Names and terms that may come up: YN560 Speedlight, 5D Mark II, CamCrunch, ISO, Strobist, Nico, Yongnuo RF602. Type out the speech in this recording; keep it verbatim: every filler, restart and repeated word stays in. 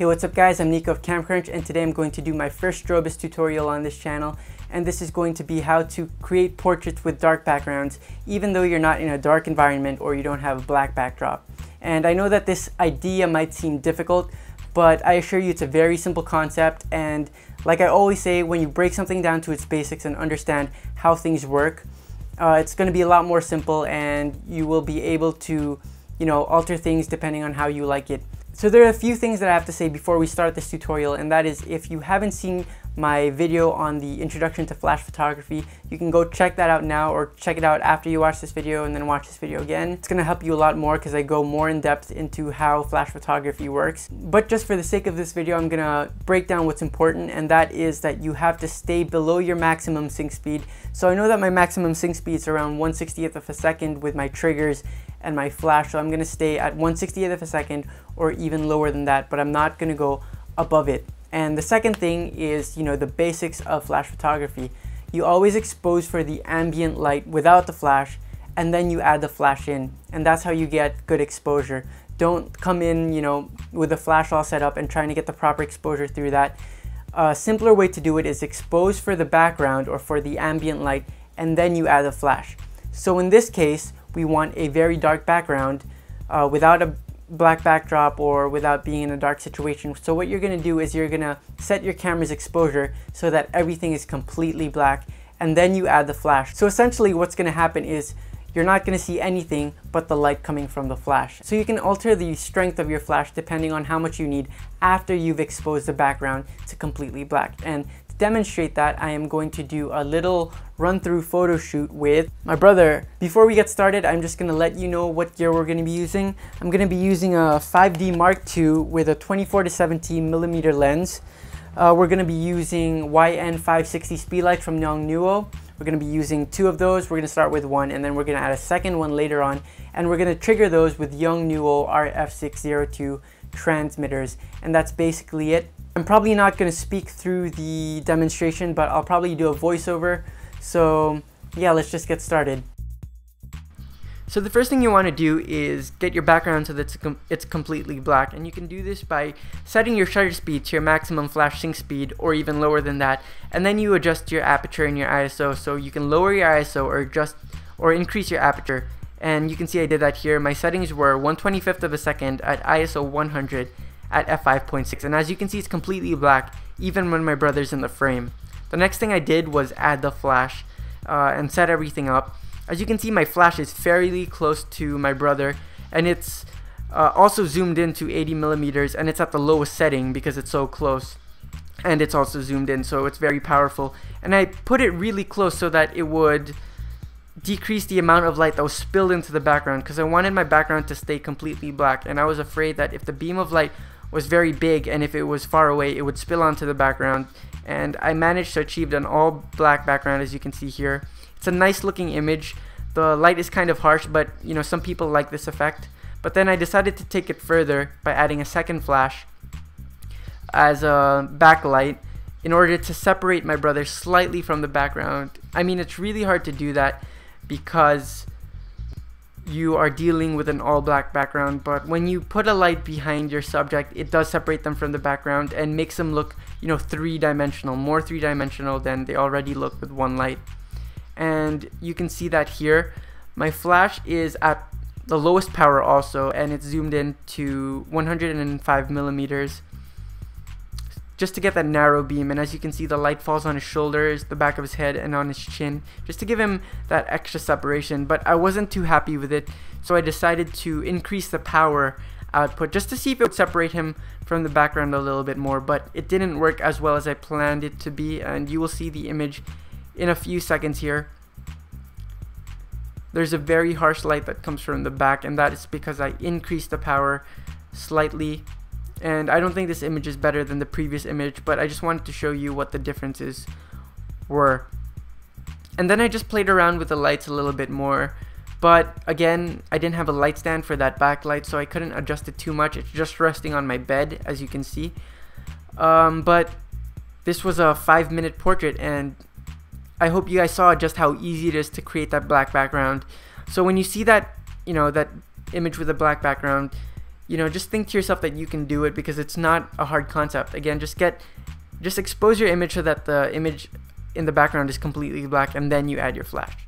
Hey, what's up guys, I'm Nico of CamCrunch, and today I'm going to do my first Strobist tutorial on this channel, and this is going to be how to create portraits with dark backgrounds even though you're not in a dark environment or you don't have a black backdrop. And I know that this idea might seem difficult, but I assure you it's a very simple concept, and like I always say, when you break something down to its basics and understand how things work, uh, it's going to be a lot more simple and you will be able to, you know, alter things depending on how you like it. So there are a few things that I have to say before we start this tutorial, and that is, if you haven't seen my video on the introduction to flash photography, you can go check that out now, or check it out after you watch this video and then watch this video again. It's going to help you a lot more because I go more in depth into how flash photography works. But just for the sake of this video, I'm going to break down what's important, and that is that you have to stay below your maximum sync speed. So I know that my maximum sync speed is around one sixtieth of a second with my triggers and my flash, so I'm gonna stay at one sixtieth of a second or even lower than that, but I'm not gonna go above it. And the second thing is, you know, the basics of flash photography. You always expose for the ambient light without the flash, and then you add the flash in, and that's how you get good exposure. Don't come in, you know, with the flash all set up and trying to get the proper exposure through that. A simpler way to do it is expose for the background or for the ambient light, and then you add the flash. So in this case, we want a very dark background uh, without a black backdrop or without being in a dark situation. So what you're going to do is you're going to set your camera's exposure so that everything is completely black, and then you add the flash. So essentially what's going to happen is you're not going to see anything but the light coming from the flash. So you can alter the strength of your flash depending on how much you need after you've exposed the background to completely black. And to demonstrate that, I am going to do a little run through photo shoot with my brother. Before we get started, I'm just gonna let you know what gear we're gonna be using. I'm gonna be using a five D Mark two with a twenty-four to seventeen millimeter lens. Uh, we're gonna be using Y N five sixty Speedlight from Yongnuo. We're gonna be using two of those. We're gonna start with one, and then we're gonna add a second one later on, and we're gonna trigger those with Yongnuo R F six oh two transmitters, and that's basically it. I'm probably not gonna speak through the demonstration, but I'll probably do a voiceover. So yeah, let's just get started. So the first thing you want to do is get your background so that it's, com it's completely black, and you can do this by setting your shutter speed to your maximum flash sync speed or even lower than that, and then you adjust your aperture and your I S O. So you can lower your I S O or adjust or increase your aperture, and you can see I did that here. My settings were one twenty-fifth of a second at I S O one hundred at f five point six, and as you can see, it's completely black even when my brother's in the frame. The next thing I did was add the flash uh, and set everything up. As you can see, my flash is fairly close to my brother, and it's uh, also zoomed in to eighty millimeters, and it's at the lowest setting because it's so close, and it's also zoomed in, so it's very powerful. And I put it really close so that it would decrease the amount of light that was spilled into the background, because I wanted my background to stay completely black, and I was afraid that if the beam of light was very big and if it was far away, it would spill onto the background. And I managed to achieve an all black background, as you can see here. It's a nice looking image. The light is kind of harsh, but you know, some people like this effect. But then I decided to take it further by adding a second flash as a backlight in order to separate my brother slightly from the background. I mean, it's really hard to do that because you are dealing with an all black background, but when you put a light behind your subject, it does separate them from the background and makes them look, you know, three-dimensional, more three-dimensional than they already look with one light. And you can see that here. My flash is at the lowest power also, and it's zoomed in to one hundred five millimeters just to get that narrow beam, and as you can see, the light falls on his shoulders, the back of his head, and on his chin, just to give him that extra separation. But I wasn't too happy with it, so I decided to increase the power output just to see if it would separate him from the background a little bit more, but it didn't work as well as I planned it to be, and you will see the image in a few seconds here. There's a very harsh light that comes from the back, and that is because I increased the power slightly. And I don't think this image is better than the previous image, but I just wanted to show you what the differences were. And then I just played around with the lights a little bit more, but again, I didn't have a light stand for that backlight, so I couldn't adjust it too much. It's just resting on my bed, as you can see. Um, but this was a five minute portrait, and I hope you guys saw just how easy it is to create that black background. So when you see that, you know, that image with a black background, you know, just think to yourself that you can do it, because it's not a hard concept. Again, just get, just expose your image so that the image in the background is completely black, and then you add your flash.